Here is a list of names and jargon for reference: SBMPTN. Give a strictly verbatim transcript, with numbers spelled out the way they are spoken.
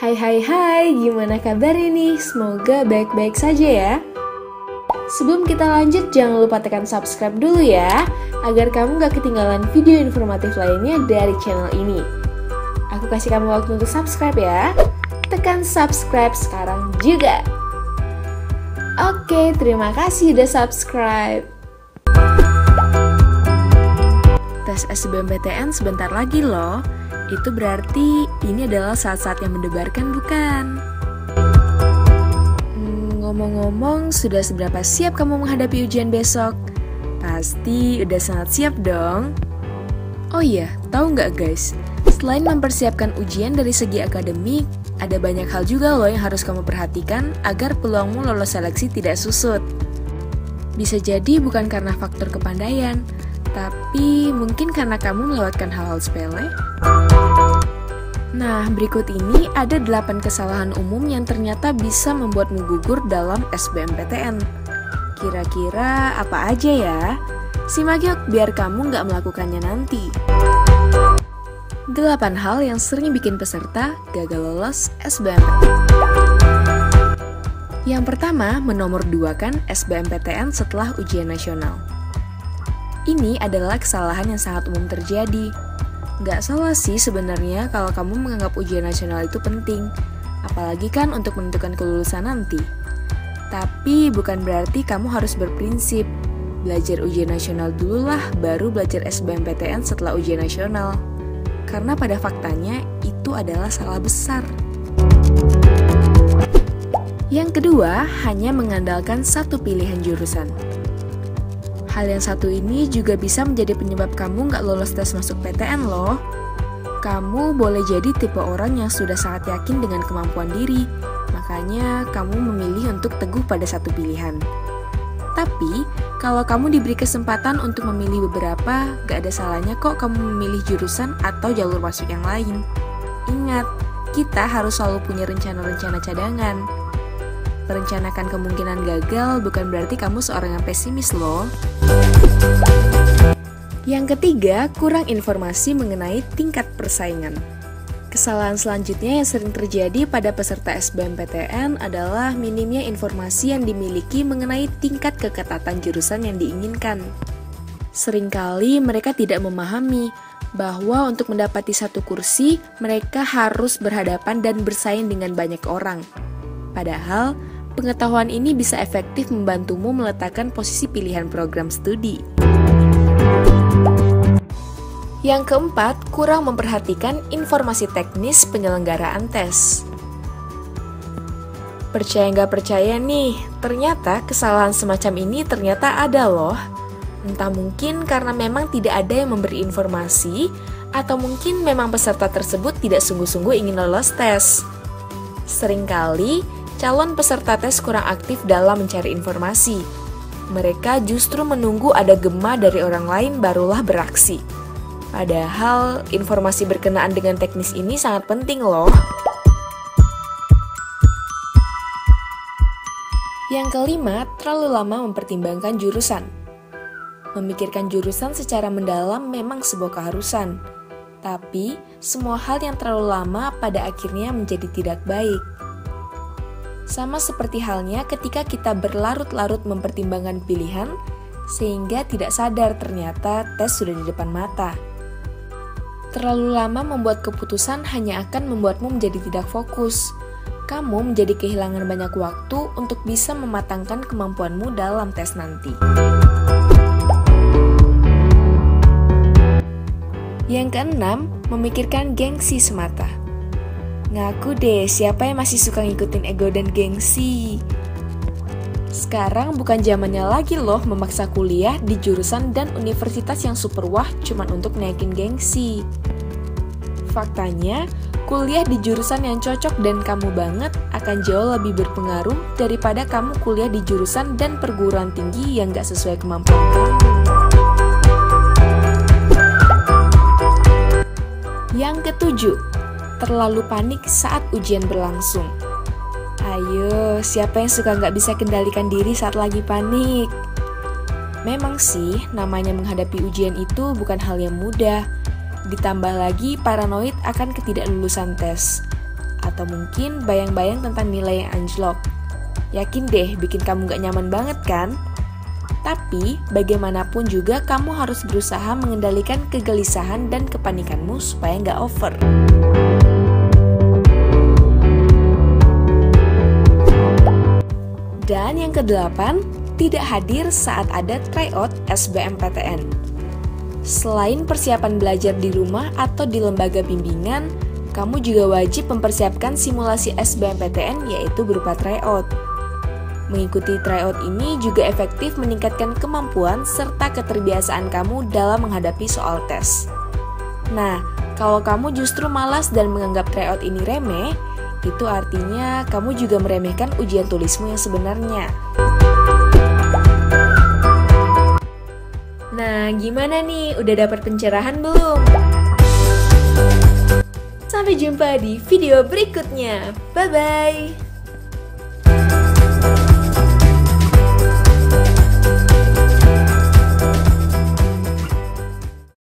Hai hai hai, gimana kabarnya nih? Semoga baik-baik saja ya. Sebelum kita lanjut, jangan lupa tekan subscribe dulu ya, agar kamu gak ketinggalan video informatif lainnya dari channel ini. Aku kasih kamu waktu untuk subscribe ya. Tekan subscribe sekarang juga. Oke, terima kasih udah subscribe. Tes S B M P T N sebentar lagi loh. Itu berarti ini adalah saat-saat yang mendebarkan, bukan? Hmm, ngomong-ngomong, sudah seberapa siap kamu menghadapi ujian besok? Pasti udah sangat siap dong. Oh iya, tahu nggak guys? Selain mempersiapkan ujian dari segi akademik, ada banyak hal juga loh yang harus kamu perhatikan agar peluangmu lolos seleksi tidak susut. Bisa jadi bukan karena faktor kepandaian, tapi mungkin karena kamu melewatkan hal-hal sepele. Nah, berikut ini ada delapan kesalahan umum yang ternyata bisa membuatmu gugur dalam S B M P T N. Kira-kira apa aja ya? Simak yuk biar kamu nggak melakukannya nanti. Delapan hal yang sering bikin peserta gagal lolos S B M P T N. Yang pertama, menomorduakan S B M P T N setelah ujian nasional. Ini adalah kesalahan yang sangat umum terjadi. Gak salah sih sebenarnya kalau kamu menganggap ujian nasional itu penting, apalagi kan untuk menentukan kelulusan nanti. Tapi bukan berarti kamu harus berprinsip, belajar ujian nasional dulu lah baru belajar S B M P T N setelah ujian nasional. Karena pada faktanya itu adalah salah besar. Yang kedua, hanya mengandalkan satu pilihan jurusan. Hal yang satu ini juga bisa menjadi penyebab kamu nggak lolos tes masuk P T N loh. Kamu boleh jadi tipe orang yang sudah sangat yakin dengan kemampuan diri, makanya kamu memilih untuk teguh pada satu pilihan. Tapi, kalau kamu diberi kesempatan untuk memilih beberapa, nggak ada salahnya kok kamu memilih jurusan atau jalur masuk yang lain. Ingat, kita harus selalu punya rencana-rencana cadangan. Merencanakan kemungkinan gagal bukan berarti kamu seorang yang pesimis loh. Yang ketiga, kurang informasi mengenai tingkat persaingan. Kesalahan selanjutnya yang sering terjadi pada peserta S B M P T N adalah minimnya informasi yang dimiliki mengenai tingkat keketatan jurusan yang diinginkan. Seringkali mereka tidak memahami bahwa untuk mendapati satu kursi, mereka harus berhadapan dan bersaing dengan banyak orang. Padahal, pengetahuan ini bisa efektif membantumu meletakkan posisi pilihan program studi. Yang keempat, kurang memperhatikan informasi teknis penyelenggaraan tes. Percaya nggak percaya nih, ternyata kesalahan semacam ini ternyata ada loh. Entah mungkin karena memang tidak ada yang memberi informasi, atau mungkin memang peserta tersebut tidak sungguh-sungguh ingin lolos tes. Seringkali, calon peserta tes kurang aktif dalam mencari informasi. Mereka justru menunggu ada gema dari orang lain barulah beraksi. Padahal, informasi berkenaan dengan teknis ini sangat penting loh. Yang kelima, terlalu lama mempertimbangkan jurusan. Memikirkan jurusan secara mendalam memang sebuah keharusan. Tapi, semua hal yang terlalu lama pada akhirnya menjadi tidak baik. Sama seperti halnya ketika kita berlarut-larut mempertimbangkan pilihan, sehingga tidak sadar ternyata tes sudah di depan mata. Terlalu lama membuat keputusan hanya akan membuatmu menjadi tidak fokus. Kamu menjadi kehilangan banyak waktu untuk bisa mematangkan kemampuanmu dalam tes nanti. Yang keenam, memikirkan gengsi semata. Ngaku deh, siapa yang masih suka ngikutin ego dan gengsi? Sekarang bukan zamannya lagi loh memaksa kuliah di jurusan dan universitas yang super wah cuman untuk naikin gengsi. Faktanya, kuliah di jurusan yang cocok dan kamu banget akan jauh lebih berpengaruh daripada kamu kuliah di jurusan dan perguruan tinggi yang gak sesuai kemampuan kamu. Yang ketujuh, terlalu panik saat ujian berlangsung. Ayo, siapa yang suka nggak bisa kendalikan diri saat lagi panik? Memang sih, namanya menghadapi ujian itu bukan hal yang mudah. Ditambah lagi paranoid akan ketidaklulusan tes. atau mungkin bayang-bayang tentang nilai yang anjlok. Yakin deh bikin kamu gak nyaman banget kan? Tapi, bagaimanapun juga kamu harus berusaha mengendalikan kegelisahan dan kepanikanmu supaya gak over. Dan yang kedelapan, tidak hadir saat ada tryout S B M P T N. Selain persiapan belajar di rumah atau di lembaga bimbingan, kamu juga wajib mempersiapkan simulasi S B M P T N yaitu berupa tryout. Mengikuti tryout ini juga efektif meningkatkan kemampuan serta keterbiasaan kamu dalam menghadapi soal tes. Nah, kalau kamu justru malas dan menganggap tryout ini remeh, itu artinya kamu juga meremehkan ujian tulismu yang sebenarnya. Nah, gimana nih? Udah dapat pencerahan belum? Sampai jumpa di video berikutnya. Bye-bye!